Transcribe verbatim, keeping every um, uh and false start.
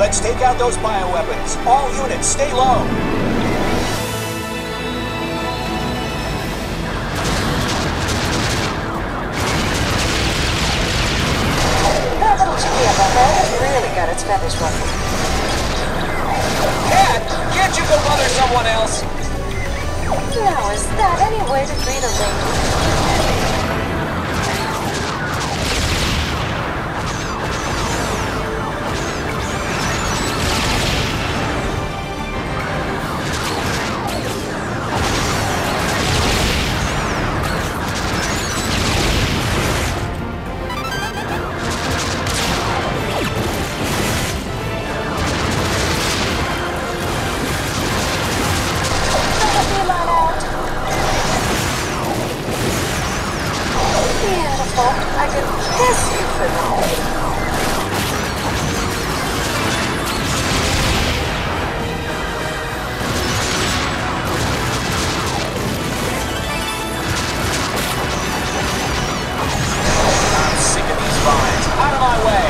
Let's take out those bioweapons. All units, stay low. That little chicken up there has really got its feathers ruffled. Cat, can't you go bother someone else? Now, is that any way to greet a lady? I can kiss you for now. I'm sick of these vines. Out of my way!